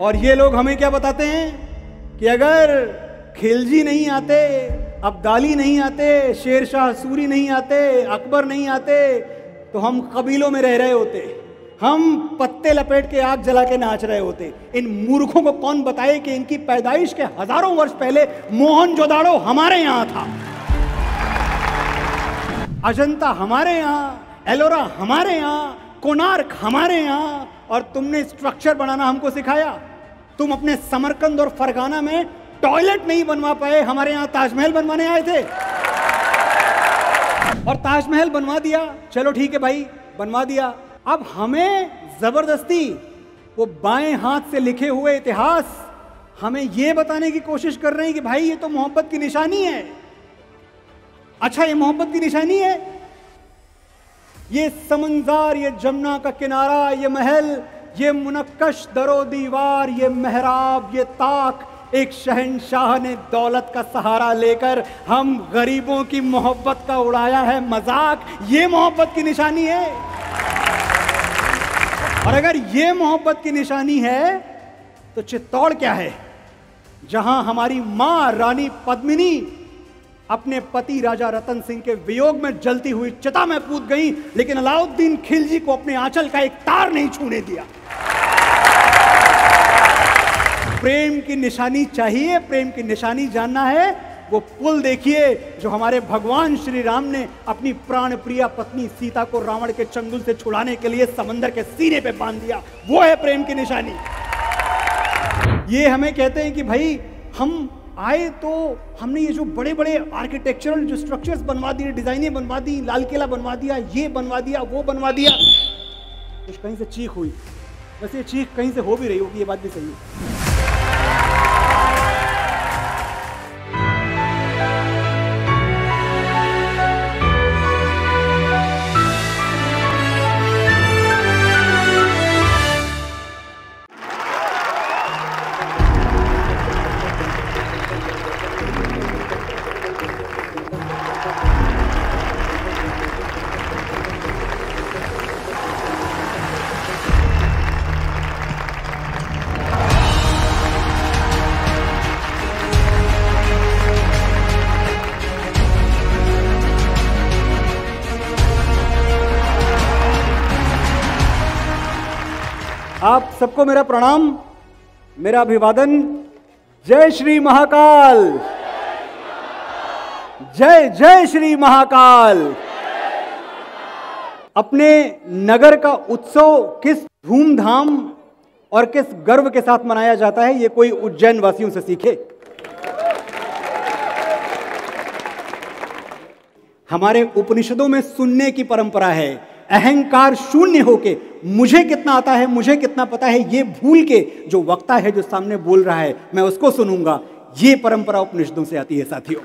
और ये लोग हमें क्या बताते हैं कि अगर खिलजी नहीं आते, अब्दाली नहीं आते, शेर शाह सूरी नहीं आते, अकबर नहीं आते तो हम कबीलों में रह रहे होते, हम पत्ते लपेट के आग जला के नाच रहे होते। इन मूर्खों को कौन बताए कि इनकी पैदाइश के हजारों वर्ष पहले मोहनजोदड़ो हमारे यहाँ था, अजंता हमारे यहाँ, एलोरा हमारे यहाँ, कोणार्क हमारे यहाँ, और तुमने स्ट्रक्चर बनाना हमको सिखाया। तुम अपने समरकंद और फरगाना में टॉयलेट नहीं बनवा पाए, हमारे यहाँ ताजमहल बनवाने आए थे और ताजमहल बनवा दिया। चलो ठीक है भाई, बनवा दिया। अब हमें जबरदस्ती वो बाएं हाथ से लिखे हुए इतिहास हमें ये बताने की कोशिश कर रहे हैं कि भाई ये तो मोहब्बत की निशानी है। अच्छा, ये मोहब्बत की निशानी है? ये समंजार, ये जमुना का किनारा, ये महल, ये मुनक्कश दरो दीवार, ये मेहराब, ये ताक, एक शहनशाह ने दौलत का सहारा लेकर हम गरीबों की मोहब्बत का उड़ाया है मजाक। ये मोहब्बत की निशानी है? और अगर ये मोहब्बत की निशानी है तो चित्तौड़ क्या है, जहां हमारी माँ रानी पद्मिनी अपने पति राजा रतन सिंह के वियोग में जलती हुई चिता में कूद गई, लेकिन अलाउद्दीन खिलजी को अपने आंचल का एक तार नहीं छूने दिया। प्रेम की निशानी चाहिए, प्रेम की निशानी जानना है, वो पुल देखिए जो हमारे भगवान श्री राम ने अपनी प्राण प्रिया पत्नी सीता को रावण के चंगुल से छुड़ाने के लिए समंदर के सीने पे बांध दिया। वो है प्रेम की निशानी। ये हमें कहते हैं कि भाई हम आए तो हमने ये जो बड़े बड़े आर्किटेक्चरल जो स्ट्रक्चर्स बनवा दिए, डिजाइनें बनवा दी, लाल किला बनवा दिया, ये बनवा दिया, वो बनवा दिया। कुछ कहीं से चीख हुई, वैसे ये चीख कहीं से हो भी रही होगी, ये बात भी सही है। आप सबको मेरा प्रणाम, मेरा अभिवादन। जय श्री महाकाल, जय जय श्री महाकाल। अपने नगर का उत्सव किस धूमधाम और किस गर्व के साथ मनाया जाता है, ये कोई उज्जैन वासियों से सीखे। हमारे उपनिषदों में सुनने की परंपरा है, अहंकार शून्य होके मुझे कितना आता है, मुझे कितना पता है, ये भूल के जो वक्ता है, जो सामने बोल रहा है, मैं उसको सुनूंगा। ये परंपरा उपनिषदों से आती है साथियों।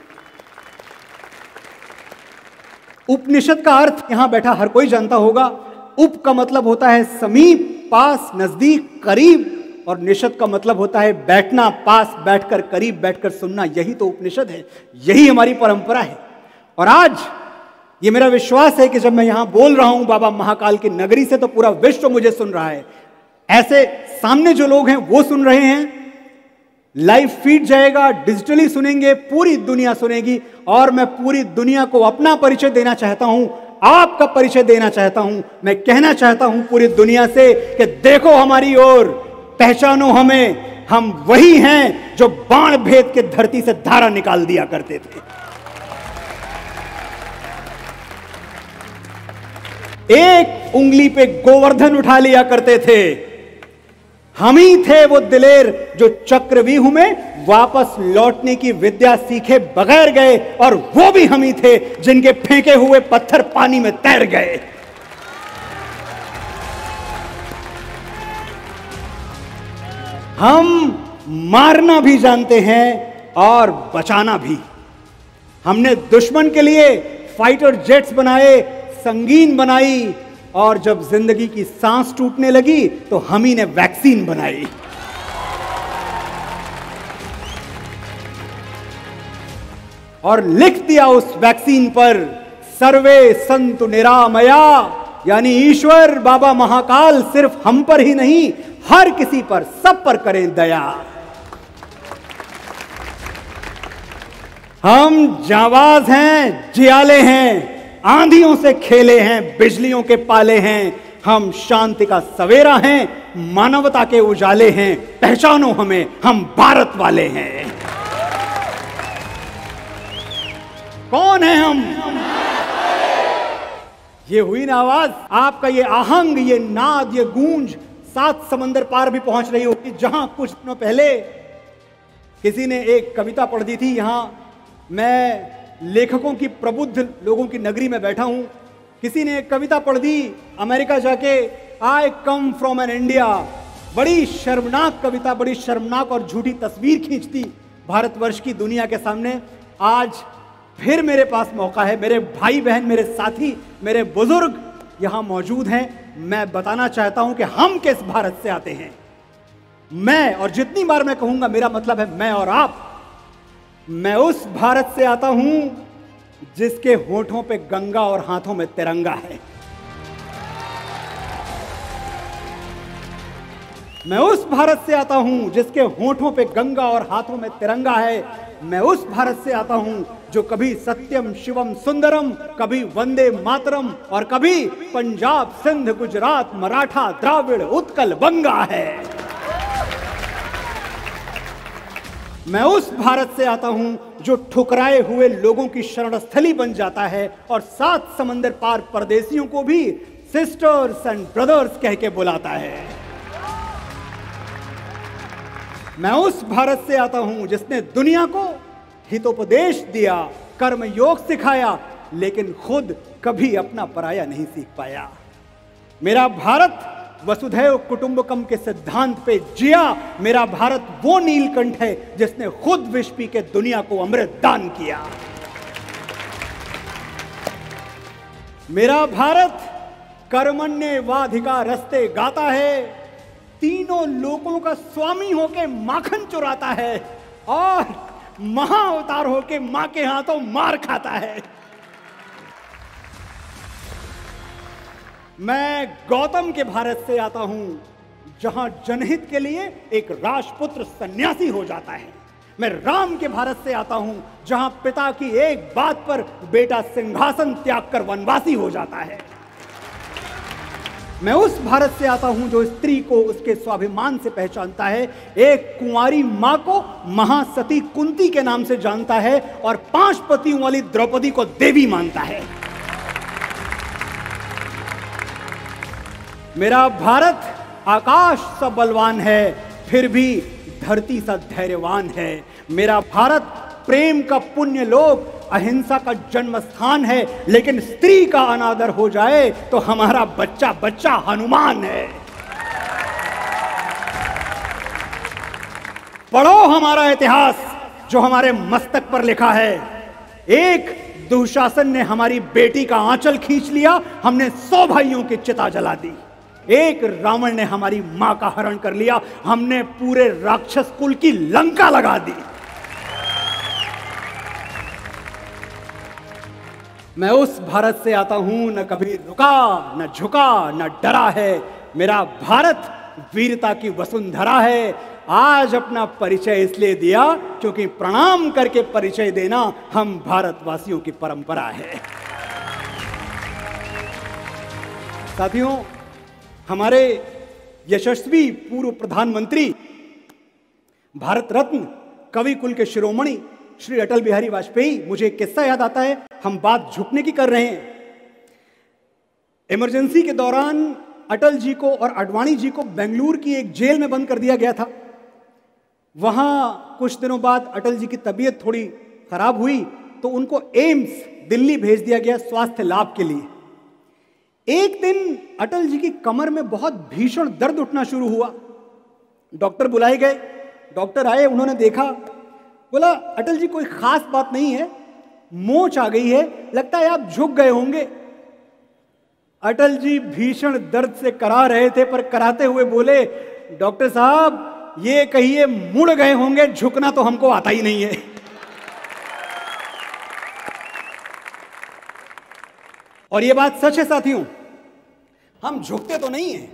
उपनिषद का अर्थ यहां बैठा हर कोई जानता होगा। उप का मतलब होता है समीप, पास, नजदीक, करीब, और निषद का मतलब होता है बैठना, पास बैठकर, करीब बैठकर सुनना। यही तो उपनिषद है, यही हमारी परंपरा है। और आज ये मेरा विश्वास है कि जब मैं यहां बोल रहा हूं बाबा महाकाल की नगरी से, तो पूरा विश्व मुझे सुन रहा है। ऐसे सामने जो लोग हैं वो सुन रहे हैं, लाइव फीड जाएगा, डिजिटली सुनेंगे, पूरी दुनिया सुनेगी। और मैं पूरी दुनिया को अपना परिचय देना चाहता हूं, आपका परिचय देना चाहता हूं। मैं कहना चाहता हूं पूरी दुनिया से कि देखो हमारी ओर, पहचानो हमें, हम वही हैं जो बाण भेद के धरती से धारा निकाल दिया करते थे। एक उंगली पे गोवर्धन उठा लिया करते थे। हम ही थे वो दिलेर जो चक्रव्यूह में वापस लौटने की विद्या सीखे बगैर गए, और वो भी हम ही थे जिनके फेंके हुए पत्थर पानी में तैर गए। हम मारना भी जानते हैं और बचाना भी। हमने दुश्मन के लिए फाइटर जेट्स बनाए, संगीन बनाई, और जब जिंदगी की सांस टूटने लगी तो हम ही ने वैक्सीन बनाई। और लिख दिया उस वैक्सीन पर सर्वे संतु निरामया, यानी ईश्वर बाबा महाकाल सिर्फ हम पर ही नहीं, हर किसी पर, सब पर करें दया। हम जांबाज हैं, जियाले हैं, आंधियों से खेले हैं, बिजलियों के पाले हैं। हम शांति का सवेरा हैं, मानवता के उजाले हैं। पहचानो हमें, हम भारत वाले हैं। कौन है हम? ये हुई ना आवाज आपका, ये आहंग, ये नाद, ये गूंज सात समंदर पार भी पहुंच रही होगी। जहां कुछ दिनों पहले किसी ने एक कविता पढ़ दी थी, यहां मैं लेखकों की, प्रबुद्ध लोगों की नगरी में बैठा हूं। किसी ने एक कविता पढ़ दी अमेरिका जाके, I come from an India. बड़ी शर्मनाक कविता, बड़ी शर्मनाक और झूठी तस्वीर खींचती भारतवर्ष की दुनिया के सामने। आज फिर मेरे पास मौका है, मेरे भाई बहन, मेरे साथी, मेरे बुजुर्ग यहाँ मौजूद हैं। मैं बताना चाहता हूँ कि हम किस भारत से आते हैं। मैं, और जितनी बार मैं कहूँगा मेरा मतलब है मैं और आप, मैं उस भारत से आता हूं जिसके होठों पे गंगा और हाथों में तिरंगा है। मैं उस भारत से आता हूं जिसके होठों पे गंगा और हाथों में तिरंगा है। मैं उस भारत से आता हूं जो कभी सत्यम शिवम सुंदरम, कभी वंदे मातरम और कभी पंजाब सिंध गुजरात मराठा द्राविड़ उत्कल बंगा है। मैं उस भारत से आता हूं जो ठुकराए हुए लोगों की शरणस्थली बन जाता है और सात समंदर पार परदेशियों को भी सिस्टर्स एंड ब्रदर्स कह के बुलाता है। मैं उस भारत से आता हूं जिसने दुनिया को हितोपदेश दिया, कर्म योग सिखाया, लेकिन खुद कभी अपना पराया नहीं सीख पाया। मेरा भारत वसुधैव कुटुंबकम के सिद्धांत पे जिया। मेरा भारत वो नीलकंठ है जिसने खुद विष पी के दुनिया को अमृत दान किया। मेरा भारत कर्मण्ये वाधिका रस्ते गाता है, तीनों लोकों का स्वामी होके माखन चुराता है और महाअवतार होके मां के हाथों मार खाता है। मैं गौतम के भारत से आता हूं जहां जनहित के लिए एक राजपुत्र सन्यासी हो जाता है। मैं राम के भारत से आता हूं जहां पिता की एक बात पर बेटा सिंहासन त्याग कर वनवासी हो जाता है। मैं उस भारत से आता हूं जो स्त्री को उसके स्वाभिमान से पहचानता है, एक कुंवारी मां को महासती कुंती के नाम से जानता है और 5 पतियों वाली द्रौपदी को देवी मानता है। मेरा भारत आकाश सा बलवान है, फिर भी धरती सा धैर्यवान है। मेरा भारत प्रेम का पुण्य लोक, अहिंसा का जन्म स्थान है, लेकिन स्त्री का अनादर हो जाए तो हमारा बच्चा बच्चा हनुमान है। पढ़ो हमारा इतिहास जो हमारे मस्तक पर लिखा है। एक दुशासन ने हमारी बेटी का आंचल खींच लिया, हमने 100 भाइयों की चिता जला दी। एक रावण ने हमारी मां का हरण कर लिया, हमने पूरे राक्षस कुल की लंका लगा दी। मैं उस भारत से आता हूं न कभी रुका न झुका न डरा है। मेरा भारत वीरता की वसुंधरा है। आज अपना परिचय इसलिए दिया क्योंकि प्रणाम करके परिचय देना हम भारतवासियों की परंपरा है। साथियों, हमारे यशस्वी पूर्व प्रधानमंत्री, भारत रत्न, कवि कुल के शिरोमणि श्री अटल बिहारी वाजपेयी, मुझे एक किस्सा याद आता है। हम बात झुकने की कर रहे हैं। इमरजेंसी के दौरान अटल जी को और आडवाणी जी को बेंगलुरु की एक जेल में बंद कर दिया गया था। वहाँ कुछ दिनों बाद अटल जी की तबीयत थोड़ी खराब हुई तो उनको एम्स दिल्ली भेज दिया गया स्वास्थ्य लाभ के लिए। एक दिन अटल जी की कमर में बहुत भीषण दर्द उठना शुरू हुआ। डॉक्टर बुलाए गए, डॉक्टर आए, उन्होंने देखा, बोला अटल जी कोई खास बात नहीं है, मोच आ गई है, लगता है आप झुक गए होंगे। अटल जी भीषण दर्द से करा रहे थे, पर कराते हुए बोले, डॉक्टर साहब ये कहिए मुड़ गए होंगे, झुकना तो हमको आता ही नहीं है। और ये बात सच है साथियों, हम झुकते तो नहीं हैं।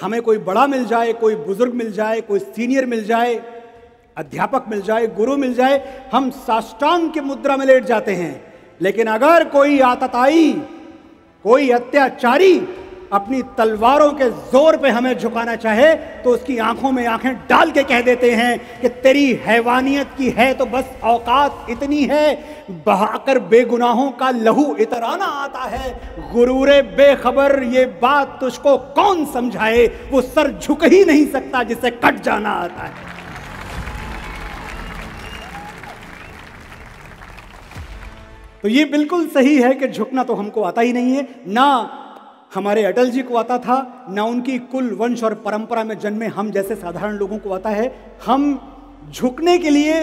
हमें कोई बड़ा मिल जाए, कोई बुजुर्ग मिल जाए, कोई सीनियर मिल जाए, अध्यापक मिल जाए, गुरु मिल जाए, हम साष्टांग की मुद्रा में लेट जाते हैं। लेकिन अगर कोई आतताई, कोई अत्याचारी अपनी तलवारों के जोर पे हमें झुकाना चाहे तो उसकी आंखों में आंखें डाल के कह देते हैं कि तेरी हैवानियत की है तो बस औकात इतनी है, बहाकर बेगुनाहों का लहू इतराना आता है, गुरूरे बेखबर ये बात तुझको कौन समझाए, वो सर झुक ही नहीं सकता जिसे कट जाना आता है। तो ये बिल्कुल सही है कि झुकना तो हमको आता ही नहीं है, ना हमारे अटल जी को आता था, ना उनकी कुल वंश और परंपरा में जन्मे हम जैसे साधारण लोगों को आता है। हम झुकने के लिए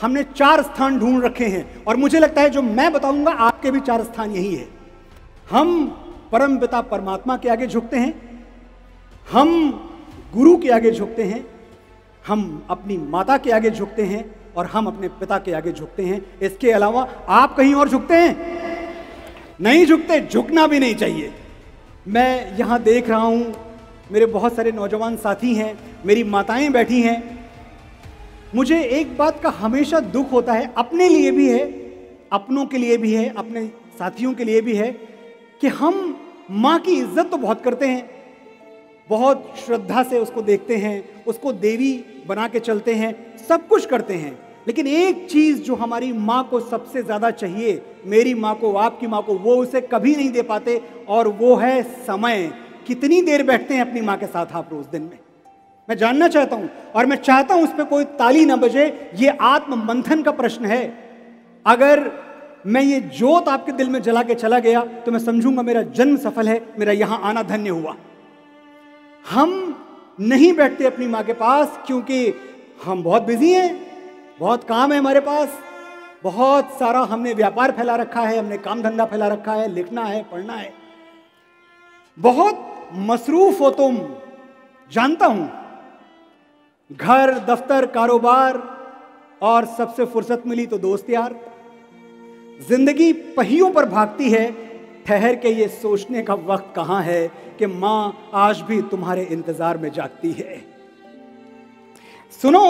हमने चार स्थान ढूंढ रखे हैं और मुझे लगता है जो मैं बताऊंगा आपके भी चार स्थान यही है। हम परमपिता परमात्मा के आगे झुकते हैं, हम गुरु के आगे झुकते हैं, हम अपनी माता के आगे झुकते हैं और हम अपने पिता के आगे झुकते हैं। इसके अलावा आप कहीं और झुकते हैं? नहीं झुकते, झुकना भी नहीं चाहिए। मैं यहाँ देख रहा हूँ मेरे बहुत सारे नौजवान साथी हैं, मेरी माताएं बैठी हैं। मुझे एक बात का हमेशा दुख होता है, अपने लिए भी है, अपनों के लिए भी है, अपने साथियों के लिए भी है, कि हम माँ की इज्जत तो बहुत करते हैं, बहुत श्रद्धा से उसको देखते हैं, उसको देवी बना के चलते हैं, सब कुछ करते हैं, लेकिन एक चीज़ जो हमारी माँ को सबसे ज़्यादा चाहिए, मेरी माँ को, आपकी माँ को, वो उसे कभी नहीं दे पाते और वो है समय। कितनी देर बैठते हैं अपनी माँ के साथ आप रोज़ दिन में, मैं जानना चाहता हूँ और मैं चाहता हूँ उस पर कोई ताली ना बजे। ये आत्म मंथन का प्रश्न है। अगर मैं ये जोत आपके दिल में जला के चला गया तो मैं समझूंगा मेरा जन्म सफल है, मेरा यहाँ आना धन्य हुआ। हम नहीं बैठते अपनी माँ के पास क्योंकि हम बहुत बिजी हैं, बहुत काम है हमारे पास, बहुत सारा हमने व्यापार फैला रखा है, हमने काम धंधा फैला रखा है, लिखना है, पढ़ना है, बहुत मसरूफ हो तुम, जानता हूं, घर, दफ्तर, कारोबार और सबसे फुर्सत मिली तो दोस्त यार। जिंदगी पहियों पर भागती है, ठहर के ये सोचने का वक्त कहां है कि माँ आज भी तुम्हारे इंतजार में जागती है। सुनो,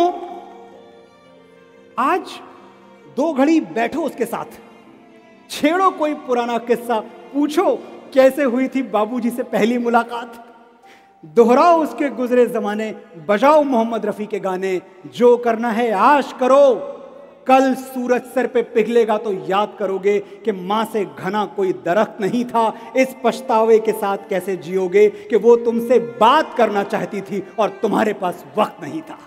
आज दो घड़ी बैठो उसके साथ, छेड़ो कोई पुराना किस्सा, पूछो कैसे हुई थी बाबूजी से पहली मुलाकात, दोहराओ उसके गुजरे जमाने, बजाओ मोहम्मद रफ़ी के गाने। जो करना है आज करो, कल सूरज सर पे पिघलेगा तो याद करोगे कि माँ से घना कोई दरख्त नहीं था। इस पछतावे के साथ कैसे जियोगे कि वो तुमसे बात करना चाहती थी और तुम्हारे पास वक्त नहीं था।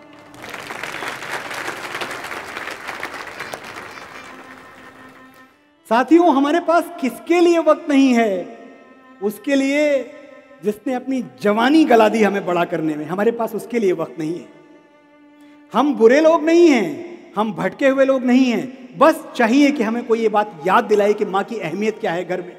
साथियों, हमारे पास किसके लिए वक्त नहीं है? उसके लिए जिसने अपनी जवानी गला दी हमें बड़ा करने में, हमारे पास उसके लिए वक्त नहीं है। हम बुरे लोग नहीं हैं, हम भटके हुए लोग नहीं हैं, बस चाहिए कि हमें कोई ये बात याद दिलाए कि माँ की अहमियत क्या है घर में।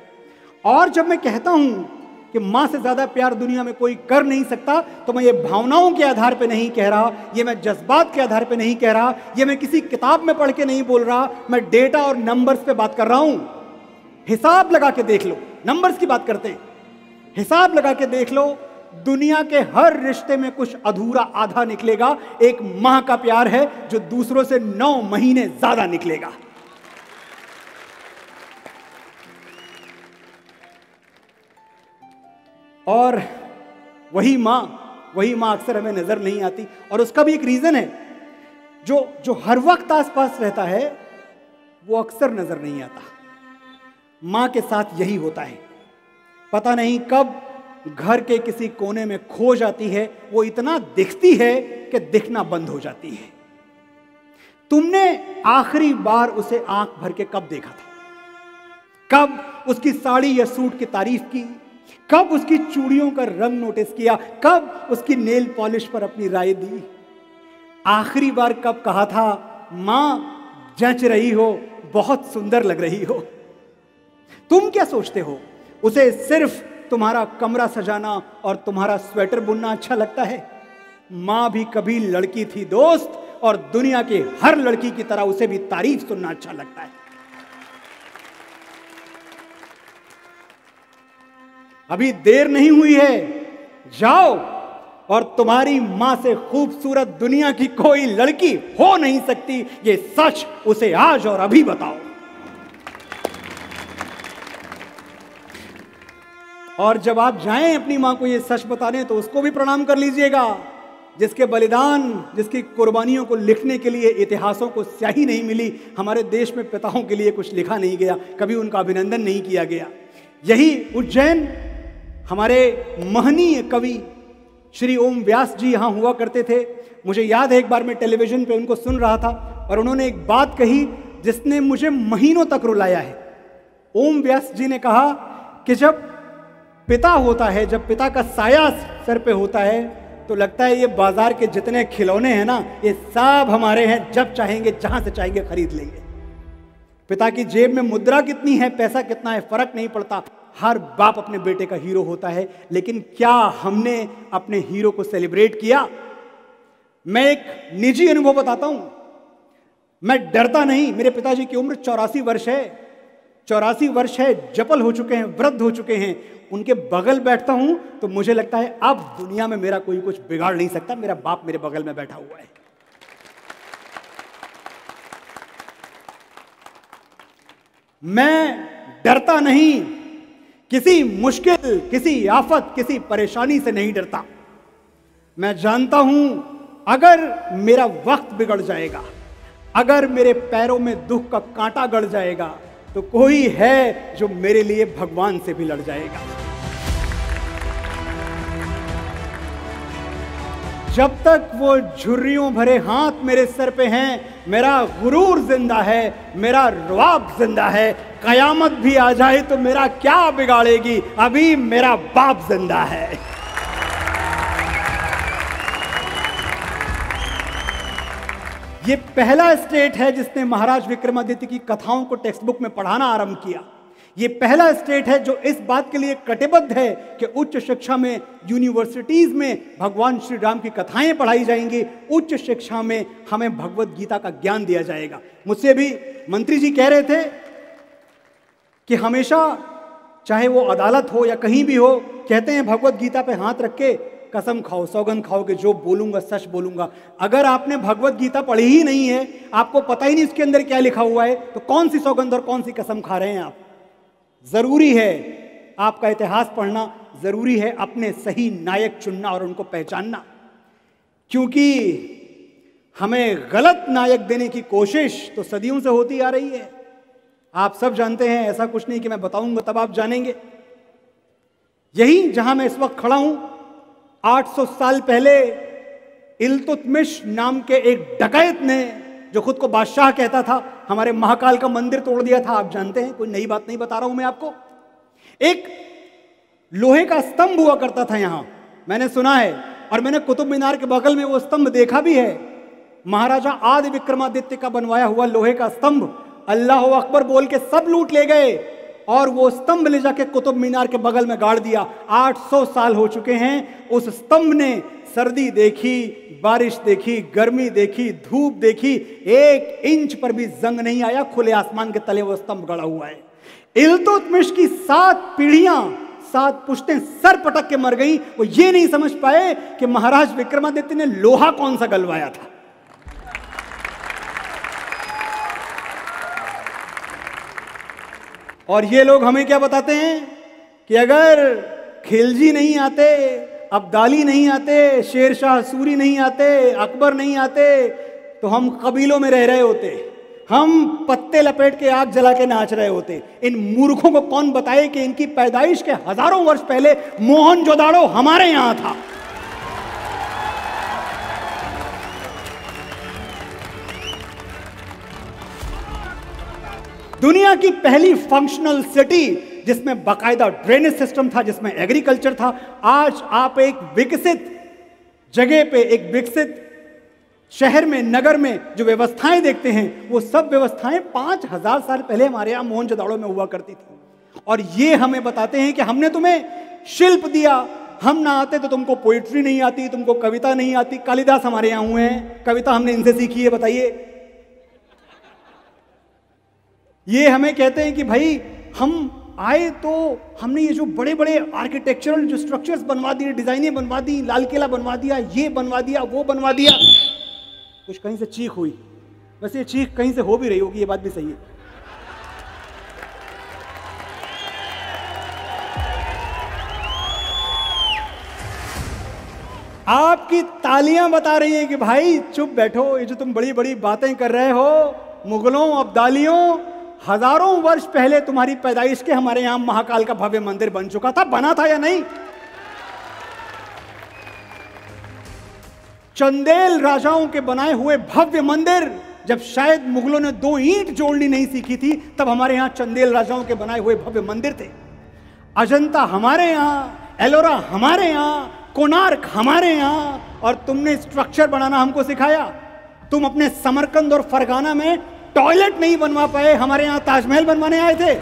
और जब मैं कहता हूँ कि माँ से ज़्यादा प्यार दुनिया में कोई कर नहीं सकता, तो मैं ये भावनाओं के आधार पर नहीं कह रहा, ये मैं जज्बात के आधार पर नहीं कह रहा, ये मैं किसी किताब में पढ़ के नहीं बोल रहा, मैं डेटा और नंबर्स पे बात कर रहा हूँ। हिसाब लगा के देख लो, नंबर्स की बात करते हैं, हिसाब लगा के देख लो, दुनिया के हर रिश्ते में कुछ अधूरा आधा निकलेगा। एक माँ का प्यार है जो दूसरों से 9 महीने ज़्यादा निकलेगा। और वही माँ अक्सर हमें नज़र नहीं आती और उसका भी एक रीज़न है, जो हर वक्त आसपास रहता है वो अक्सर नज़र नहीं आता। माँ के साथ यही होता है, पता नहीं कब घर के किसी कोने में खो जाती है, वो इतना दिखती है कि दिखना बंद हो जाती है। तुमने आखिरी बार उसे आंख भर के कब देखा था? कब उसकी साड़ी या सूट की तारीफ की? कब उसकी चूड़ियों का रंग नोटिस किया? कब उसकी नेल पॉलिश पर अपनी राय दी? आखिरी बार कब कहा था माँ जच रही हो, बहुत सुंदर लग रही हो? तुम क्या सोचते हो, उसे सिर्फ तुम्हारा कमरा सजाना और तुम्हारा स्वेटर बुनना अच्छा लगता है? माँ भी कभी लड़की थी दोस्त, और दुनिया की हर लड़की की तरह उसे भी तारीफ सुनना अच्छा लगता है। अभी देर नहीं हुई है, जाओ और तुम्हारी माँ से खूबसूरत दुनिया की कोई लड़की हो नहीं सकती, ये सच उसे आज और अभी बताओ। और जब आप जाएं अपनी माँ को ये सच बताने, तो उसको भी प्रणाम कर लीजिएगा जिसके बलिदान, जिसकी कुर्बानियों को लिखने के लिए इतिहासों को स्याही नहीं मिली। हमारे देश में पिताओं के लिए कुछ लिखा नहीं गया, कभी उनका अभिनंदन नहीं किया गया। यही उज्जैन हमारे महनीय कवि श्री ओम व्यास जी यहाँ हुआ करते थे। मुझे याद है एक बार मैं टेलीविज़न पे उनको सुन रहा था और उन्होंने एक बात कही जिसने मुझे महीनों तक रुलाया है। ओम व्यास जी ने कहा कि जब पिता होता है, जब पिता का साया सर पे होता है, तो लगता है ये बाजार के जितने खिलौने हैं ना, ये सब हमारे हैं, जब चाहेंगे जहाँ से चाहेंगे खरीद लेंगे। पिता की जेब में मुद्रा कितनी है, पैसा कितना है, फर्क नहीं पड़ता। हर बाप अपने बेटे का हीरो होता है, लेकिन क्या हमने अपने हीरो को सेलिब्रेट किया? मैं एक निजी अनुभव बताता हूं। मैं डरता नहीं। मेरे पिताजी की उम्र 84 वर्ष है, 84 वर्ष है, जपल हो चुके हैं, वृद्ध हो चुके हैं। उनके बगल बैठता हूं तो मुझे लगता है अब दुनिया में मेरा कोई कुछ बिगाड़ नहीं सकता, मेरा बाप मेरे बगल में बैठा हुआ है। मैं डरता नहीं, किसी मुश्किल, किसी आफत, किसी परेशानी से नहीं डरता। मैं जानता हूं अगर मेरा वक्त बिगड़ जाएगा, अगर मेरे पैरों में दुख का कांटा गड़ जाएगा, तो कोई है जो मेरे लिए भगवान से भी लड़ जाएगा। जब तक वो झुर्रियों भरे हाथ मेरे सर पे हैं, मेरा गुरूर जिंदा है, मेरा रवाब जिंदा है। कयामत भी आ जाए तो मेरा क्या बिगाड़ेगी, अभी मेरा बाप जिंदा है। ये पहला स्टेट है जिसने महाराज विक्रमादित्य की कथाओं को टेक्स्ट बुक में पढ़ाना आरंभ किया। ये पहला स्टेट है जो इस बात के लिए कटिबद्ध है कि उच्च शिक्षा में, यूनिवर्सिटीज में भगवान श्री राम की कथाएं पढ़ाई जाएंगी, उच्च शिक्षा में हमें भगवत गीता का ज्ञान दिया जाएगा। मुझसे भी मंत्री जी कह रहे थे कि हमेशा, चाहे वो अदालत हो या कहीं भी हो, कहते हैं भगवत गीता पे हाथ रख के कसम खाओ, सौगंध खाओ कि जो बोलूंगा सच बोलूंगा। अगर आपने भगवत गीता पढ़ी ही नहीं है, आपको पता ही नहीं उसके अंदर क्या लिखा हुआ है, तो कौन सी सौगंध और कौन सी कसम खा रहे हैं आप? जरूरी है आपका इतिहास पढ़ना, जरूरी है अपने सही नायक चुनना और उनको पहचानना, क्योंकि हमें गलत नायक देने की कोशिश तो सदियों से होती आ रही है। आप सब जानते हैं, ऐसा कुछ नहीं कि मैं बताऊंगा तब आप जानेंगे। यही जहां मैं इस वक्त खड़ा हूं, 800 साल पहले इल्तुतमिश नाम के एक डकैत ने, जो खुद को बादशाह कहता था, हमारे महाकाल का मंदिर तोड़ दिया था। आप जानते हैं, कोई नई बात नहीं बता रहा हूं मैं आपको। एक लोहे का स्तंभ हुआ करता था यहां, मैंने सुना है, और मैंने कुतुब मीनार के बगल में वो स्तंभ देखा भी है। महाराजा आदि विक्रमादित्य का बनवाया हुआ लोहे का स्तंभ, अल्लाह अकबर बोल के सब लूट ले गए और वो स्तंभ ले जाके कुतुब मीनार के बगल में गाड़ दिया। 800 साल हो चुके हैं। उस स्तंभ ने सर्दी देखी, बारिश देखी, गर्मी देखी, धूप देखी, 1 इंच पर भी जंग नहीं आया। खुले आसमान के तले वो स्तंभ गड़ा हुआ है। इल्तुतमिश की 7 पीढ़ियां, 7 पुश्तें सर पटक के मर गई। वो ये नहीं समझ पाए कि महाराज विक्रमादित्य ने लोहा कौन सा गलवाया था। और ये लोग हमें क्या बताते हैं कि अगर खिलजी नहीं आते, अब्दाली नहीं आते, शेर शाह सूरी नहीं आते, अकबर नहीं आते, तो हम कबीलों में रह रहे होते, हम पत्ते लपेट के आग जला के नाच रहे होते। इन मूर्खों को कौन बताए कि इनकी पैदाइश के हजारों वर्ष पहले मोहनजोदड़ो हमारे यहाँ था। दुनिया की पहली फंक्शनल सिटी जिसमें बाकायदा ड्रेनेज सिस्टम था, जिसमें एग्रीकल्चर था। आज आप एक विकसित जगह पे, एक विकसित शहर में, नगर में जो व्यवस्थाएं देखते हैं, वो सब व्यवस्थाएं 5000 साल पहले हमारे यहाँ मोहनजोदड़ो में हुआ करती थी। और ये हमें बताते हैं कि हमने तुम्हें शिल्प दिया, हम ना आते तो तुमको पोइट्री नहीं आती, तुमको कविता नहीं आती। कालिदास हमारे यहाँ हुए हैं, कविता हमने इनसे सीखी है, बताइए। ये हमें कहते हैं कि भाई हम आए तो हमने ये जो बड़े बड़े आर्किटेक्चरल जो स्ट्रक्चर्स बनवा दिए, डिजाइनें बनवा दी, लाल किला बनवा दिया, ये बनवा दिया, वो बनवा दिया, कुछ कहीं से चीख हुई। वैसे ये चीख कहीं से हो भी रही होगी, ये बात भी सही है। आपकी तालियां बता रही है कि भाई चुप बैठो, ये जो तुम बड़ी बड़ी बातें कर रहे हो, मुगलों अब्दालियों हजारों वर्ष पहले तुम्हारी पैदाइश के हमारे यहां महाकाल का भव्य मंदिर बन चुका था। बना था या नहीं? चंदेल राजाओं के बनाए हुए भव्य मंदिर, जब शायद मुगलों ने दो ईंट जोड़नी नहीं सीखी थी, तब हमारे यहां चंदेल राजाओं के बनाए हुए भव्य मंदिर थे। अजंता हमारे यहाँ, एलोरा हमारे यहाँ, कोणार्क हमारे यहाँ, और तुमने स्ट्रक्चर बनाना हमको सिखाया। तुम अपने समरकंद और फरगाना में टॉयलेट नहीं बनवा पाए, हमारे यहाँ ताजमहल बनवाने आए थे।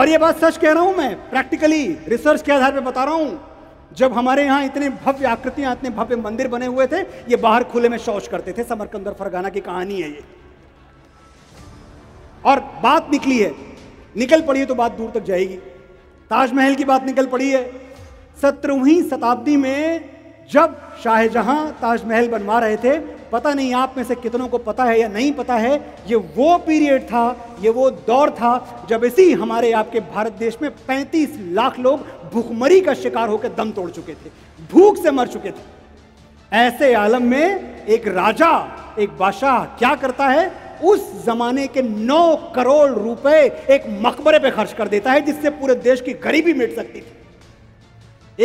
और ये बात सच कह रहा हूं मैं, प्रैक्टिकली रिसर्च के आधार पर बता रहा हूं। जब हमारे यहाँ इतने भव्य आकृतियां, इतने भव्य मंदिर बने हुए थे, ये बाहर खुले में शौच करते थे। समरकंद और फरगाना की कहानी है ये, और बात निकली है, निकल पड़ी है तो बात दूर तक जाएगी। ताजमहल की बात निकल पड़ी है। 17वीं शताब्दी में जब शाहजहां ताजमहल बनवा रहे थे, पता नहीं आप में से कितनों को पता है या नहीं पता है, ये वो पीरियड था, ये वो दौर था जब इसी हमारे आपके भारत देश में 35 लाख लोग भूखमरी का शिकार होकर दम तोड़ चुके थे, भूख से मर चुके थे। ऐसे आलम में एक राजा, एक बादशाह क्या करता है, उस जमाने के 9 करोड़ रुपए एक मकबरे पे खर्च कर देता है, जिससे पूरे देश की गरीबी मिट सकती थी।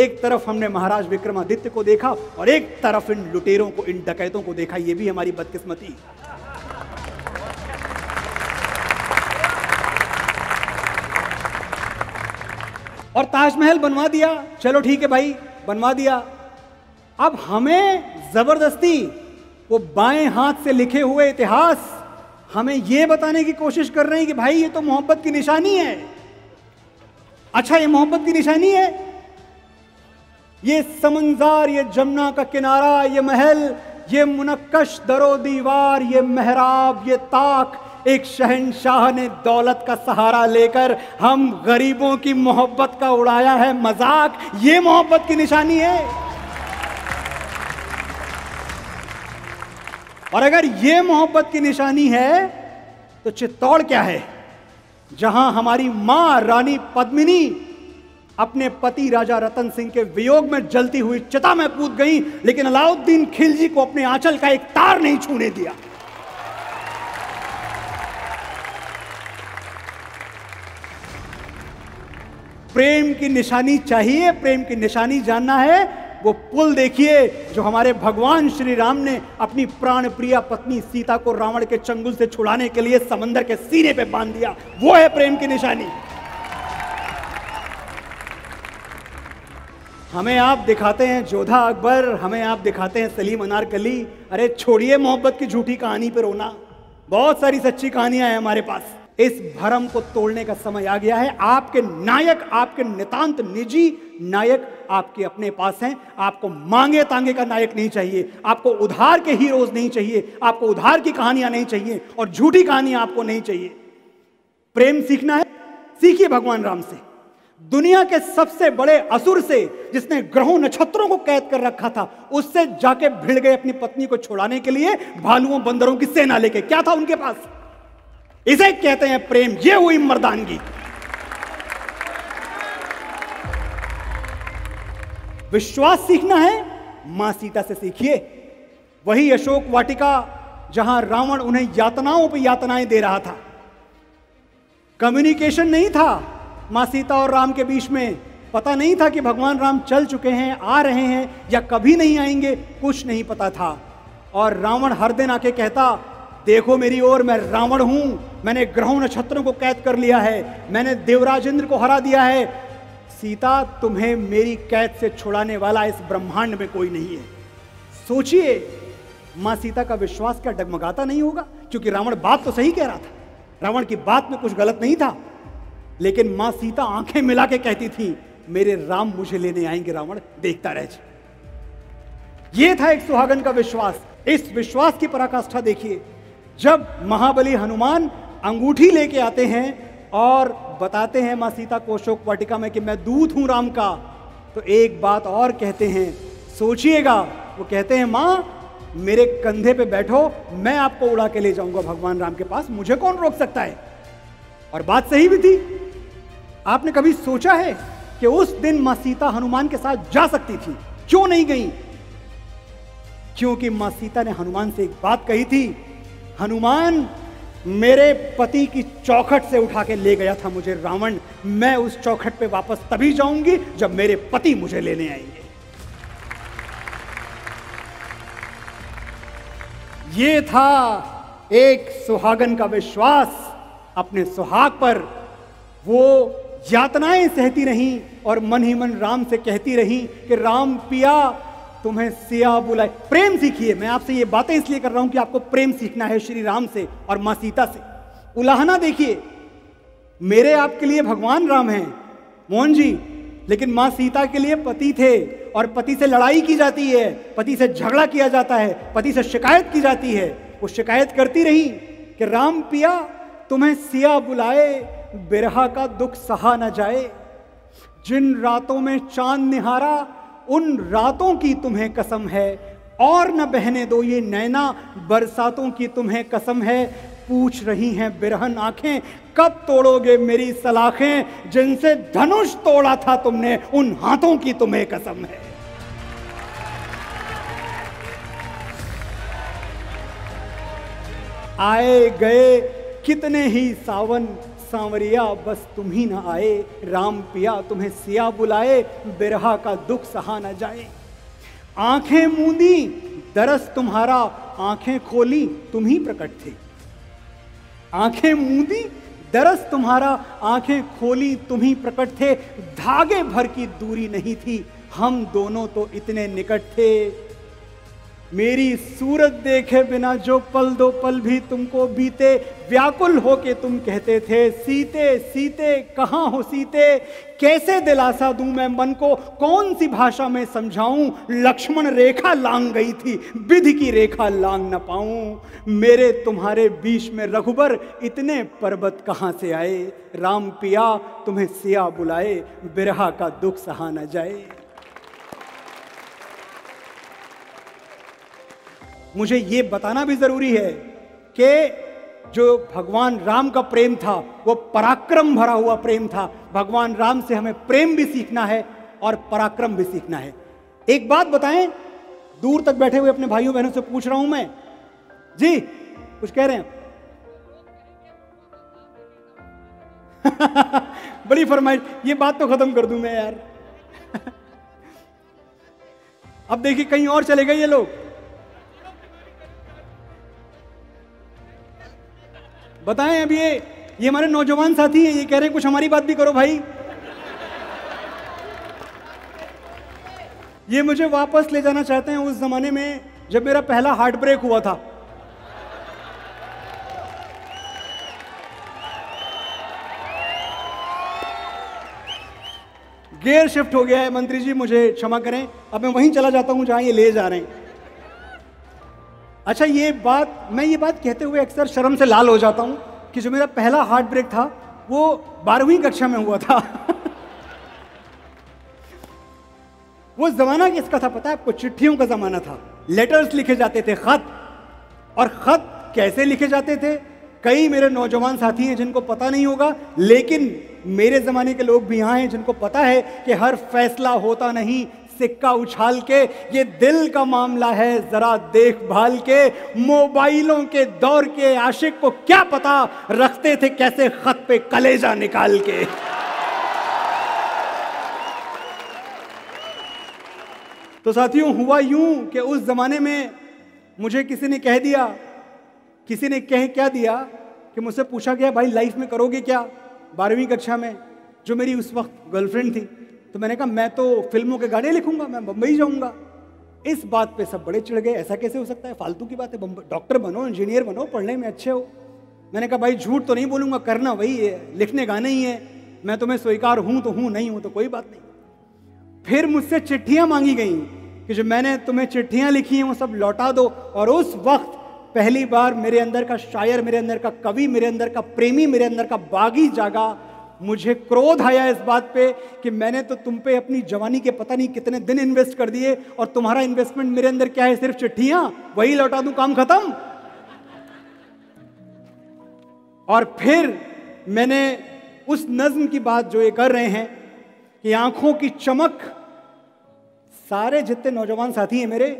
एक तरफ हमने महाराज विक्रमादित्य को देखा और एक तरफ इन लुटेरों को, इन डकैतों को देखा। यह भी हमारी बदकिस्मती। और ताजमहल बनवा दिया, चलो ठीक है भाई, बनवा दिया। अब हमें जबरदस्ती वो बाएं हाथ से लिखे हुए इतिहास हमें यह बताने की कोशिश कर रहे हैं कि भाई ये तो मोहब्बत की निशानी है। अच्छा, ये मोहब्बत की निशानी है? ये समंजार, ये जमुना का किनारा, ये महल, ये मुनक्कश दरो दीवार, ये मेहराब, ये ताक, एक शहनशाह ने दौलत का सहारा लेकर हम गरीबों की मोहब्बत का उड़ाया है मजाक। ये मोहब्बत की निशानी है? और अगर ये मोहब्बत की निशानी है तो चित्तौड़ क्या है, जहां हमारी मां रानी पद्मिनी अपने पति राजा रतन सिंह के वियोग में जलती हुई चिता में कूद गई, लेकिन अलाउद्दीन खिलजी को अपने आंचल का एक तार नहीं छूने दिया। प्रेम की निशानी चाहिए, प्रेम की निशानी जानना है, वो पुल देखिए जो हमारे भगवान श्री राम ने अपनी प्राण प्रिया पत्नी सीता को रावण के चंगुल से छुड़ाने के लिए समंदर के सीने पे बांध दिया। वो है प्रेम की निशानी। हमें आप दिखाते हैं जोधा अकबर, हमें आप दिखाते हैं सलीम अनारकली। अरे छोड़िए मोहब्बत की झूठी कहानी पे रोना, बहुत सारी सच्ची कहानियां हैं हमारे पास। इस भरम को तोड़ने का समय आ गया है। आपके नायक, आपके नितांत निजी नायक आपके अपने पास हैं। आपको मांगे तांगे का नायक नहीं चाहिए, आपको उधार के हीरोज नहीं चाहिए, आपको उधार की कहानियां नहीं चाहिए और झूठी कहानियां आपको नहीं चाहिए। प्रेम सीखना है, सीखिए भगवान राम से, दुनिया के सबसे बड़े असुर से, जिसने ग्रहों नक्षत्रों को कैद कर रखा था, उससे जाके भिड़ गए अपनी पत्नी को छुड़ाने के लिए भालुओं बंदरों की सेना लेके। क्या था उनके पास? इसे कहते हैं प्रेम। ये हुई मर्दानगी। विश्वास सीखना है, मां सीता से सीखिए। वही अशोक वाटिका जहां रावण उन्हें यातनाओं पर यातनाएं दे रहा था। कम्युनिकेशन नहीं था मां सीता और राम के बीच में, पता नहीं था कि भगवान राम चल चुके हैं, आ रहे हैं या कभी नहीं आएंगे, कुछ नहीं पता था। और रावण हर दिन आके कहता, देखो मेरी ओर, मैं रावण हूं, मैंने ग्रहों नक्षत्रों को कैद कर लिया है, मैंने देवराज इंद्र को हरा दिया है, सीता तुम्हें मेरी कैद से छुड़ाने वाला इस ब्रह्मांड में कोई नहीं है। सोचिए, मां सीता का विश्वास क्या डगमगाता नहीं होगा? क्योंकि रावण बात तो सही कह रहा था, रावण की बात में कुछ गलत नहीं था, लेकिन मां सीता आंखें मिला के कहती थी, मेरे राम मुझे लेने आएंगे, रावण देखता रह जा। यह था एक सुहागन का विश्वास। इस विश्वास की पराकाष्ठा देखिए, जब महाबली हनुमान अंगूठी लेके आते हैं और बताते हैं माँ सीता को शोक वाटिका में कि मैं दूत हूँ राम का, तो एक बात और कहते हैं, सोचिएगा। वो कहते हैं माँ मेरे कंधे पे बैठो, मैं आपको उड़ा के ले जाऊंगा भगवान राम के पास, मुझे कौन रोक सकता है। और बात सही भी थी। आपने कभी सोचा है कि उस दिन माँ सीता हनुमान के साथ जा सकती थी, क्यों नहीं गई? क्योंकि माँ सीता ने हनुमान से एक बात कही थी, हनुमान मेरे पति की चौखट से उठा के ले गया था मुझे रावण, मैं उस चौखट पे वापस तभी जाऊंगी जब मेरे पति मुझे लेने आएंगे। ये था एक सुहागन का विश्वास अपने सुहाग पर। वो यातनाएं सहती रहीं और मन ही मन राम से कहती रहीं कि राम पिया तुम्हें सिया बुलाए। प्रेम सीखिए। मैं आपसे ये बातें इसलिए कर रहा हूं कि आपको प्रेम सीखना है श्री राम से और माँ सीता से। उलाहना देखिए, मेरे आपके लिए भगवान राम हैं मोहन जी, लेकिन माँ सीता के लिए पति थे, और पति से लड़ाई की जाती है, पति से झगड़ा किया जाता है, पति से शिकायत की जाती है। वो शिकायत करती रही कि राम पिया तुम्हें सिया बुलाए, बिरहा का दुख सहा न जाए, जिन रातों में चांद निहारा उन रातों की तुम्हें कसम है, और न बहने दो ये नैना बरसातों की तुम्हें कसम है, पूछ रही हैं बिरहन आंखें कब तोड़ोगे मेरी सलाखें, जिनसे धनुष तोड़ा था तुमने उन हाथों की तुम्हें कसम है। आए गए कितने ही सावन सांवरिया बस तुम ही ना आए, राम पिया तुम्हें सिया बुलाए, बिरहा का दुख सहा ना जाए। आंखें मूंदी दरस तुम्हारा, आंखें खोली तुम ही प्रकट थे। आंखें मूंदी दरस तुम्हारा, आंखें खोली तुम ही प्रकट थे, धागे भर की दूरी नहीं थी, हम दोनों तो इतने निकट थे। मेरी सूरत देखे बिना जो पल दो पल भी तुमको बीते, व्याकुल होके तुम कहते थे सीते सीते कहाँ हो सीते, कैसे दिलासा दूं मैं मन को, कौन सी भाषा में समझाऊं, लक्ष्मण रेखा लांग गई थी विधि की रेखा लांग न पाऊं, मेरे तुम्हारे बीच में रघुबर इतने पर्वत कहाँ से आए, राम पिया तुम्हें सिया बुलाए, बिरहा का दुख सहा न जाए। मुझे ये बताना भी जरूरी है कि जो भगवान राम का प्रेम था वो पराक्रम भरा हुआ प्रेम था। भगवान राम से हमें प्रेम भी सीखना है और पराक्रम भी सीखना है। एक बात बताएं, दूर तक बैठे हुए अपने भाइयों बहनों से पूछ रहा हूं मैं जी, कुछ कह रहे हैं? बड़ी फरमाइश, ये बात तो खत्म कर दूं मैं यार। अब देखिए कहीं और चले गए ये लोग। बताएं, अब ये हमारे नौजवान साथी हैं, ये कह रहे हैं कुछ हमारी बात भी करो भाई। ये मुझे वापस ले जाना चाहते हैं उस जमाने में जब मेरा पहला हार्ट ब्रेक हुआ था। गियर शिफ्ट हो गया है मंत्री जी, मुझे क्षमा करें, अब मैं वहीं चला जाता हूं जहां ये ले जा रहे हैं। अच्छा, मैं ये बात कहते हुए अक्सर शर्म से लाल हो जाता हूँ कि जो मेरा पहला हार्ट ब्रेक था वो 12वीं कक्षा में हुआ था। वो जमाना किसका था पता है आपको? चिट्ठियों का जमाना था। लेटर्स लिखे जाते थे, खत। और खत कैसे लिखे जाते थे, कई मेरे नौजवान साथी हैं जिनको पता नहीं होगा, लेकिन मेरे ज़माने के लोग भी यहाँ हैं जिनको पता है कि हर फैसला होता नहीं सिक्का उछाल के, ये दिल का मामला है जरा देखभाल के। मोबाइलों के दौर के आशिक को क्या पता, रखते थे कैसे खत पे कलेजा निकाल के। तो साथियों, हुआ यूं कि उस जमाने में मुझे किसी ने कह क्या दिया कि मुझसे पूछा गया भाई लाइफ में करोगे क्या? 12वीं कक्षा में जो मेरी उस वक्त गर्लफ्रेंड थी, तो मैंने कहा मैं तो फिल्मों के गाने लिखूंगा, मैं बम्बई जाऊंगा। इस बात पे सब बड़े चिढ़ गए, ऐसा कैसे हो सकता है, फालतू की बात है, डॉक्टर बनो, इंजीनियर बनो, पढ़ने में अच्छे हो। मैंने कहा भाई झूठ तो नहीं बोलूंगा, करना वही है, लिखने गाने ही है, मैं तुम्हें स्वीकार हूं तो हूँ, नहीं हूं तो कोई बात नहीं। फिर मुझसे चिट्ठियाँ मांगी गई कि जो मैंने तुम्हें चिट्ठियाँ लिखी हैं वो सब लौटा दो। और उस वक्त पहली बार मेरे अंदर का शायर, मेरे अंदर का कवि, मेरे अंदर का प्रेमी, मेरे अंदर का बागी जागा। मुझे क्रोध आया इस बात पे कि मैंने तो तुम पे अपनी जवानी के पता नहीं कितने दिन इन्वेस्ट कर दिए और तुम्हारा इन्वेस्टमेंट मेरे अंदर क्या है, सिर्फ चिट्ठियां, वही लौटा दूं, काम खत्म। और फिर मैंने उस नज्म की बात जो ये कर रहे हैं कि आंखों की चमक, सारे जितने नौजवान साथी हैं मेरे,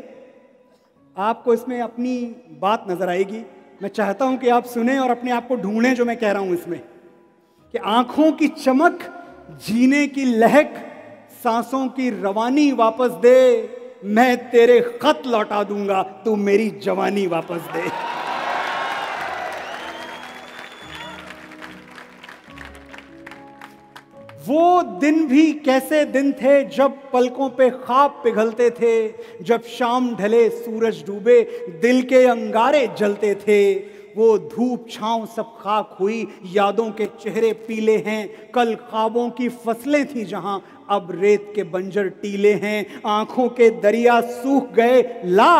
आपको इसमें अपनी बात नजर आएगी। मैं चाहता हूं कि आप सुने और अपने आप को ढूंढें जो मैं कह रहा हूं इसमें, कि आंखों की चमक, जीने की लहक, सांसों की रवानी वापस दे, मैं तेरे खत लौटा दूंगा, तू मेरी जवानी वापस दे। वो दिन भी कैसे दिन थे जब पलकों पे ख्वाब पिघलते थे, जब शाम ढले सूरज डूबे दिल के अंगारे जलते थे, वो धूप छांव सब खाक हुई, यादों के चेहरे पीले हैं, कल ख्वाबों की फसलें थी जहां, अब रेत के बंजर टीले हैं, आंखों के दरिया सूख गए, ला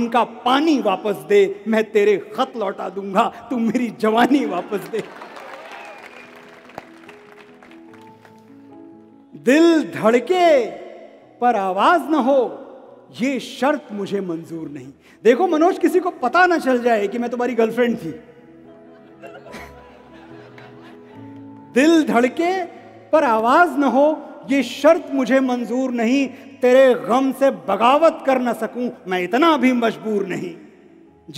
इनका पानी वापस दे, मैं तेरे खत लौटा दूंगा, तू मेरी जवानी वापस दे। दिल धड़के पर आवाज ना हो, ये शर्त मुझे मंजूर नहीं। देखो मनोज, किसी को पता ना चल जाए कि मैं तुम्हारी गर्लफ्रेंड थी। दिल धड़के पर आवाज ना हो, ये शर्त मुझे मंजूर नहीं, तेरे गम से बगावत कर ना सकूं, मैं इतना भी मजबूर नहीं।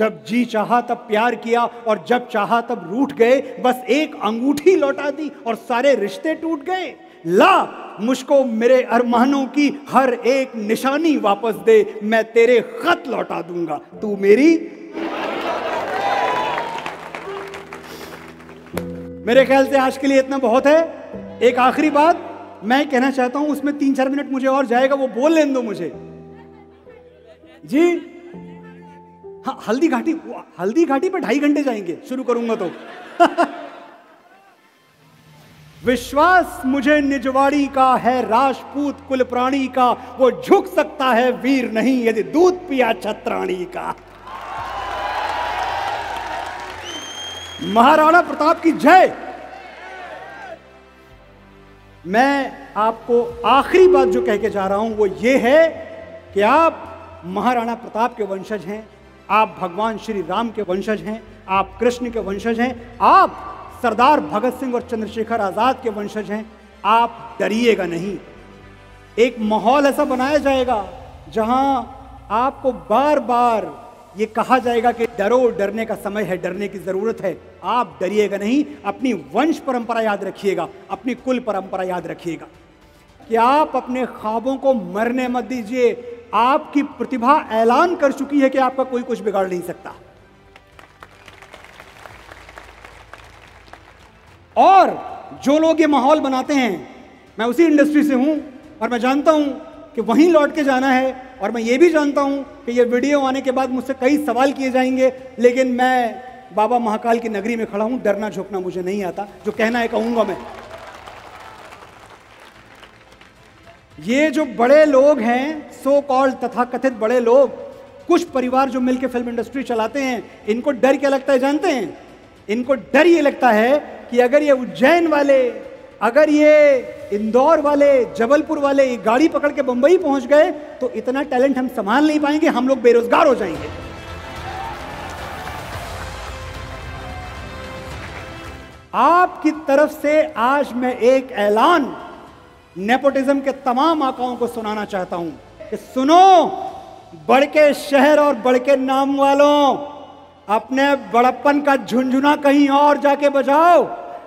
जब जी चाहा तब प्यार किया और जब चाहा तब रूठ गए, बस एक अंगूठी लौटा दी और सारे रिश्ते टूट गए, ला मुझको मेरे अरमानों की हर एक निशानी वापस दे, मैं तेरे खत लौटा दूंगा, तू मेरी। मेरे ख्याल से आज के लिए इतना बहुत है। एक आखिरी बात मैं कहना चाहता हूं, उसमें 3-4 मिनट मुझे और जाएगा, वो बोल लेने दो मुझे जी। हाँ, हल्दी घाटी, हल्दी घाटी पर 2.5 घंटे जाएंगे, शुरू करूंगा तो। विश्वास मुझे निजवाड़ी का है, राजपूत कुल प्राणी का, वो झुक सकता है वीर नहीं, यदि दूध पिया छत्राणी का। महाराणा प्रताप की जय। मैं आपको आखिरी बात जो कह के जा रहा हूं वो ये है कि आप महाराणा प्रताप के वंशज हैं, आप भगवान श्री राम के वंशज हैं, आप कृष्ण के वंशज हैं, आप सरदार भगत सिंह और चंद्रशेखर आजाद के वंशज हैं। आप डरिएगा नहीं। एक माहौल ऐसा बनाया जाएगा जहां आपको बार बार ये कहा जाएगा कि डरो, डरने का समय है, डरने की जरूरत है। आप डरिएगा नहीं, अपनी वंश परंपरा याद रखिएगा, अपनी कुल परंपरा याद रखिएगा कि आप अपने ख्वाबों को मरने मत दीजिए। आपकी प्रतिभा ऐलान कर चुकी है कि आपका कोई कुछ बिगाड़ नहीं सकता। और जो लोग ये माहौल बनाते हैं, मैं उसी इंडस्ट्री से हूं और मैं जानता हूं कि वहीं लौट के जाना है, और मैं ये भी जानता हूं कि ये वीडियो आने के बाद मुझसे कई सवाल किए जाएंगे, लेकिन मैं बाबा महाकाल की नगरी में खड़ा हूं, डरना झोंकना मुझे नहीं आता, जो कहना है कहूंगा मैं। ये जो बड़े लोग हैं, सो कॉल्ड तथाकथित बड़े लोग, कुछ परिवार जो मिलकर फिल्म इंडस्ट्री चलाते हैं, इनको डर क्या लगता है जानते हैं? इनको डर ये लगता है कि अगर ये उज्जैन वाले, अगर ये इंदौर वाले, जबलपुर वाले ये गाड़ी पकड़ के बंबई पहुंच गए तो इतना टैलेंट हम संभाल नहीं पाएंगे, हम लोग बेरोजगार हो जाएंगे। आपकी तरफ से आज मैं एक ऐलान नेपोटिज्म के तमाम आकाओं को सुनाना चाहता हूं कि सुनो, बढ़ के शहर और बढ़ के नाम वालों, अपने बड़प्पन का झुनझुना कहीं और जाके बजाओ,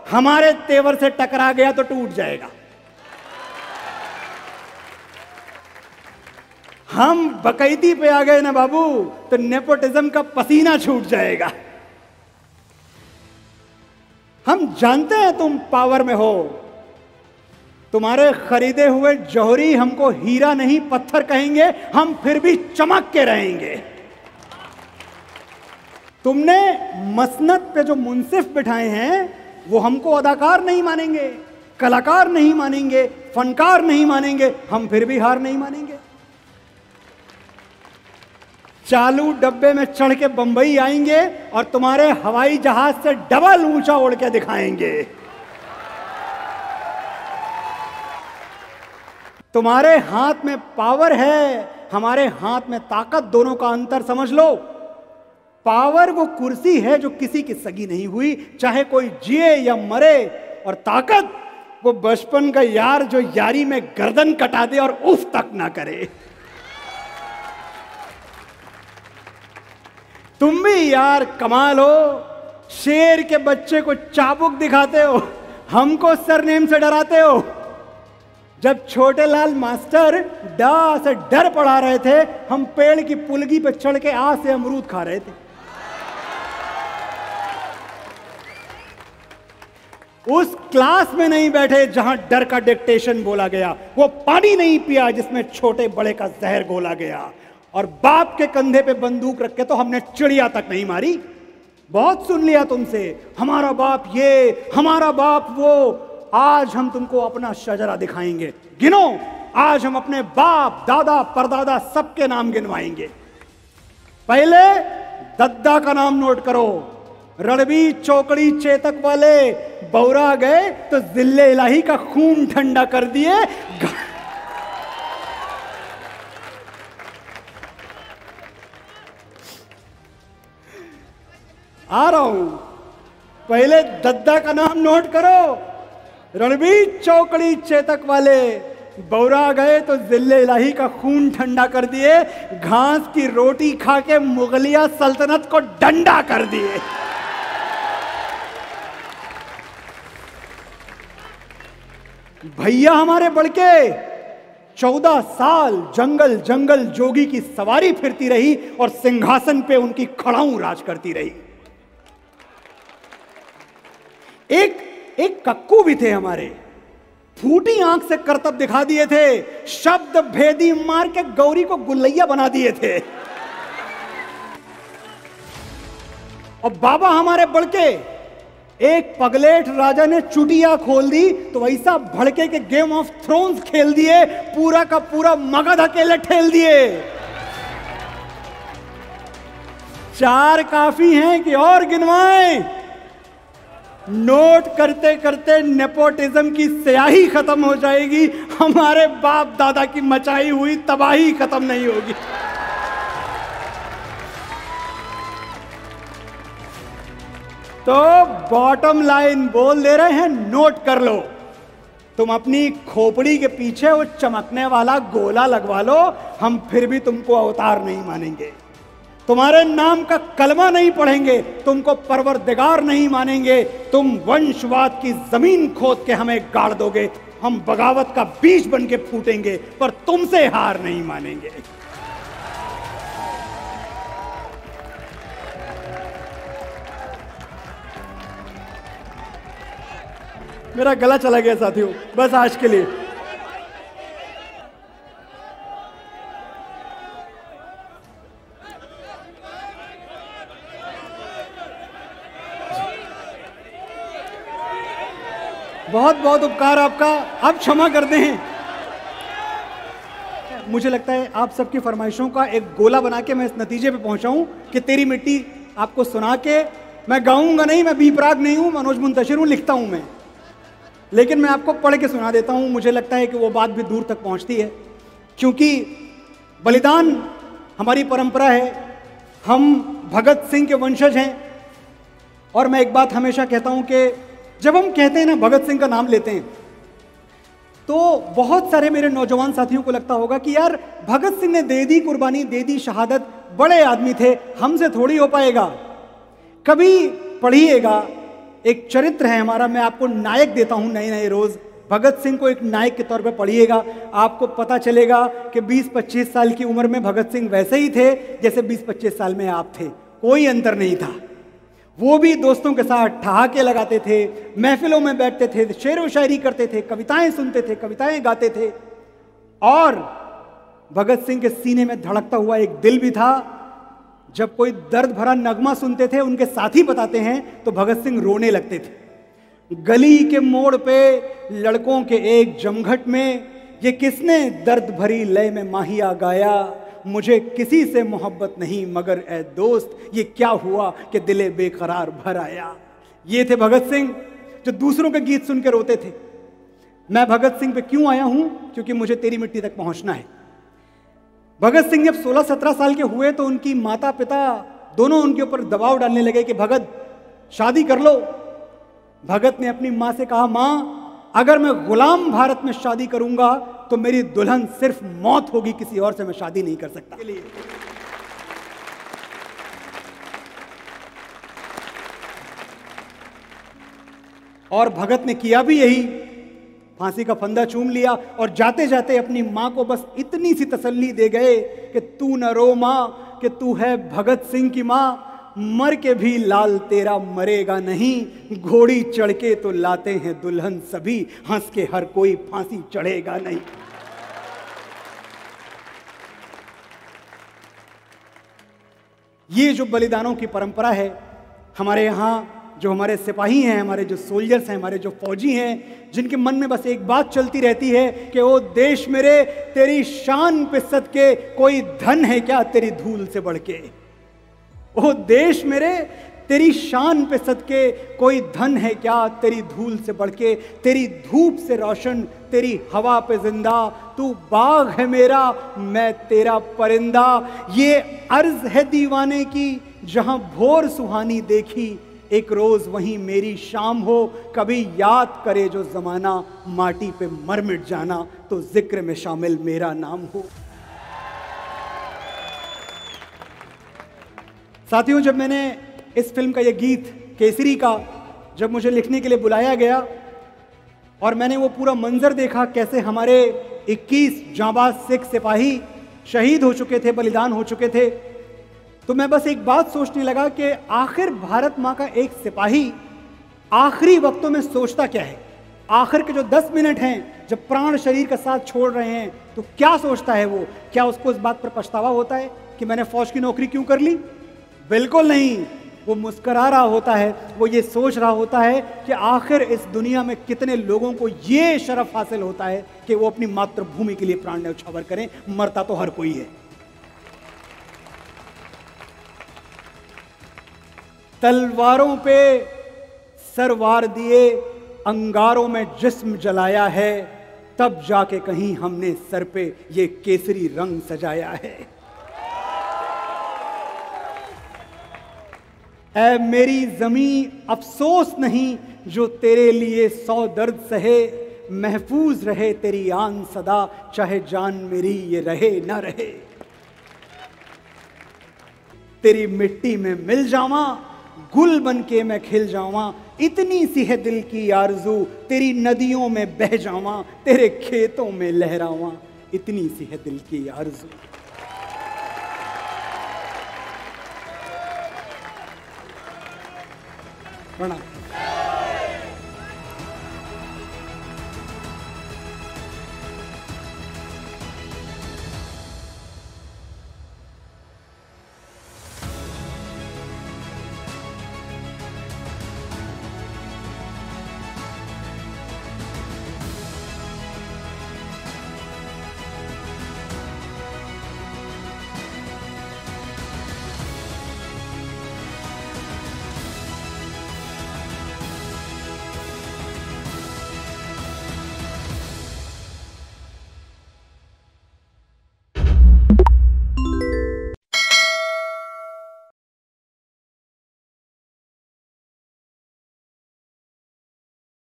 हमारे तेवर से टकरा गया तो टूट जाएगा। हम बकैती पे आ गए ना बाबू, तो नेपोटिज्म का पसीना छूट जाएगा। हम जानते हैं तुम पावर में हो, तुम्हारे खरीदे हुए जौहरी हमको हीरा नहीं पत्थर कहेंगे, हम फिर भी चमक के रहेंगे। तुमने मसनत पे जो मुंसिफ बिठाए हैं वो हमको अदाकार नहीं मानेंगे, कलाकार नहीं मानेंगे, फनकार नहीं मानेंगे, हम फिर भी हार नहीं मानेंगे। चालू डब्बे में चढ़ के बंबई आएंगे और तुम्हारे हवाई जहाज से डबल ऊंचा उड़ के दिखाएंगे। तुम्हारे हाथ में पावर है, हमारे हाथ में ताकत, दोनों का अंतर समझ लो। पावर वो कुर्सी है जो किसी की सगी नहीं हुई, चाहे कोई जिए या मरे, और ताकत वो बचपन का यार जो यारी में गर्दन कटा दे और उफ तक ना करे। तुम भी यार कमाल हो, शेर के बच्चे को चाबुक दिखाते हो, हमको सरनेम से डराते हो। जब छोटे लाल मास्टर डा से डर पढ़ा रहे थे, हम पेड़ की पुलगी पर चढ़ के आ से अमरूद खा रहे थे। उस क्लास में नहीं बैठे जहां डर का डिक्टेशन बोला गया, वो पानी नहीं पिया जिसमें छोटे बड़े का जहर घोला गया, और बाप के कंधे पे बंदूक रख के तो हमने चिड़िया तक नहीं मारी। बहुत सुन लिया तुमसे, हमारा बाप ये, हमारा बाप वो। आज हम तुमको अपना शजरा दिखाएंगे, गिनो। आज हम अपने बाप दादा परदादा सबके नाम गिनवाएंगे। पहले दद्दा का नाम नोट करो, रणबीर चौकड़ी चेतक वाले। बौरा गए तो जिले इलाही का खून ठंडा कर दिए। आ रहा हूं, पहले दद्दा का नाम नोट करो, रणबीर चौकड़ी चेतक वाले। बौरा गए तो जिले इलाही का खून ठंडा कर दिए। घास की रोटी खा के मुगलिया सल्तनत को डंडा कर दिए। भैया हमारे बड़के 14 साल जंगल जंगल जोगी की सवारी फिरती रही और सिंहासन पे उनकी खड़ाऊ राज करती रही। एक कक्कू भी थे हमारे, फूटी आंख से करतब दिखा दिए थे, शब्द भेदी मार के गौरी को गुल्लैया बना दिए थे। और बाबा हमारे बड़के, एक पगलेट राजा ने चुटिया खोल दी तो वैसा भड़के के गेम ऑफ थ्रोन्स खेल दिए, पूरा का पूरा मगध अकेले ठेल दिए। 4 काफी हैं कि और गिनवाएं? नोट करते करते नेपोटिज्म की स्याही खत्म हो जाएगी, हमारे बाप दादा की मचाई हुई तबाही खत्म नहीं होगी। तो बॉटम लाइन बोल दे रहे हैं, नोट कर लो। तुम अपनी खोपड़ी के पीछे वो चमकने वाला गोला लगवा लो, हम फिर भी तुमको अवतार नहीं मानेंगे, तुम्हारे नाम का कलमा नहीं पढ़ेंगे, तुमको परवरदिगार नहीं मानेंगे। तुम वंशवाद की जमीन खोद के हमें गाड़ दोगे, हम बगावत का बीज बन के फूटेंगे, पर तुमसे हार नहीं मानेंगे। मेरा गला चला गया साथियों, बस आज के लिए। बहुत बहुत उपकार आपका, आप क्षमा करते हैं। मुझे लगता है आप सबकी फरमाइशों का एक गोला बना के मैं इस नतीजे पे पहुंचा हूं कि तेरी मिट्टी आपको सुना के मैं गाऊंगा नहीं, मैं बीपराग नहीं हूं, मनोज मुंतशिर हूं, लिखता हूं मैं, लेकिन मैं आपको पढ़ के सुना देता हूँ। मुझे लगता है कि वो बात भी दूर तक पहुँचती है, क्योंकि बलिदान हमारी परंपरा है, हम भगत सिंह के वंशज हैं। और मैं एक बात हमेशा कहता हूँ कि जब हम कहते हैं ना भगत सिंह का नाम लेते हैं, तो बहुत सारे मेरे नौजवान साथियों को लगता होगा कि यार भगत सिंह ने दे दी कुर्बानी, दे दी शहादत, बड़े आदमी थे, हमसे थोड़ी हो पाएगा। कभी पढ़िएगा, एक चरित्र है हमारा, मैं आपको नायक देता हूँ नए नए रोज़, भगत सिंह को एक नायक के तौर पर पढ़िएगा। आपको पता चलेगा कि 20-25 साल की उम्र में भगत सिंह वैसे ही थे जैसे 20-25 साल में आप थे, कोई अंतर नहीं था। वो भी दोस्तों के साथ ठहाके लगाते थे, महफिलों में बैठते थे, शेर व शायरी करते थे, कविताएं सुनते थे, कविताएं गाते थे। और भगत सिंह के सीने में धड़कता हुआ एक दिल भी था। जब कोई दर्द भरा नगमा सुनते थे, उनके साथी बताते हैं, तो भगत सिंह रोने लगते थे। गली के मोड़ पे लड़कों के एक जमघट में ये किसने दर्द भरी लय में माहिया गाया, मुझे किसी से मोहब्बत नहीं मगर ए दोस्त ये क्या हुआ कि दिले बेकरार भर आया। ये थे भगत सिंह जो दूसरों के गीत सुनकर रोते थे। मैं भगत सिंह पे क्यों आया हूं? क्योंकि मुझे तेरी मिट्टी तक पहुंचना है। भगत सिंह जब 16-17 साल के हुए तो उनकी माता पिता दोनों उनके ऊपर दबाव डालने लगे कि भगत शादी कर लो। भगत ने अपनी माँ से कहा, माँ अगर मैं गुलाम भारत में शादी करूंगा तो मेरी दुल्हन सिर्फ मौत होगी, किसी और से मैं शादी नहीं कर सकता। और भगत ने किया भी यही, फांसी का फंदा चूम लिया और जाते जाते अपनी माँ को बस इतनी सी तसल्ली दे गए कि तू न रो माँ कि तू है भगत सिंह की माँ, मर के भी लाल तेरा मरेगा नहीं, घोड़ी चढ़ के तो लाते हैं दुल्हन सभी, हंस के हर कोई फांसी चढ़ेगा नहीं। ये जो बलिदानों की परंपरा है हमारे यहाँ, जो हमारे सिपाही हैं, हमारे जो सोल्जर्स हैं, हमारे जो फौजी हैं, जिनके मन में बस एक बात चलती रहती है कि ओ देश मेरे तेरी शान पे सदके कोई धन है क्या तेरी धूल से बढ़ के, ओ देश मेरे तेरी शान पे सदके कोई धन है क्या तेरी धूल से बढ़ के, तेरी धूप से रोशन तेरी हवा पे जिंदा, तू बाग है मेरा मैं तेरा परिंदा, ये अर्ज है दीवाने की जहां भोर सुहानी देखी, एक रोज वहीं मेरी शाम हो, कभी याद करे जो जमाना, माटी पे मर मिट जाना तो जिक्र में शामिल मेरा नाम हो। साथियों, जब मैंने इस फिल्म का ये गीत केसरी का जब मुझे लिखने के लिए बुलाया गया और मैंने वो पूरा मंजर देखा कैसे हमारे 21 जांबाज सिख सिपाही शहीद हो चुके थे, बलिदान हो चुके थे, तो मैं बस एक बात सोचने लगा कि आखिर भारत माँ का एक सिपाही आखिरी वक्तों में सोचता क्या है, आखिर के जो 10 मिनट हैं जब प्राण शरीर का साथ छोड़ रहे हैं तो क्या सोचता है वो, क्या उसको इस बात पर पछतावा होता है कि मैंने फौज की नौकरी क्यों कर ली? बिल्कुल नहीं, वो मुस्करा रहा होता है, वो ये सोच रहा होता है कि आखिर इस दुनिया में कितने लोगों को ये शरफ हासिल होता है कि वो अपनी मातृभूमि के लिए प्राण न्यौछावर करें, मरता तो हर कोई है। तलवारों पे सरवार दिए, अंगारों में जिस्म जलाया है, तब जाके कहीं हमने सर पे ये केसरी रंग सजाया है। ऐ मेरी जमीं अफसोस नहीं जो तेरे लिए 100 दर्द सहे, महफूज रहे तेरी आन सदा चाहे जान मेरी ये रहे ना रहे, तेरी मिट्टी में मिल जावा गुल बन के मैं खिल जावा, इतनी सी है दिल की आरज़ू तेरी नदियों में बह जावा तेरे खेतों में लहरावा, इतनी सी है दिल की आरज़ू। प्रणाम।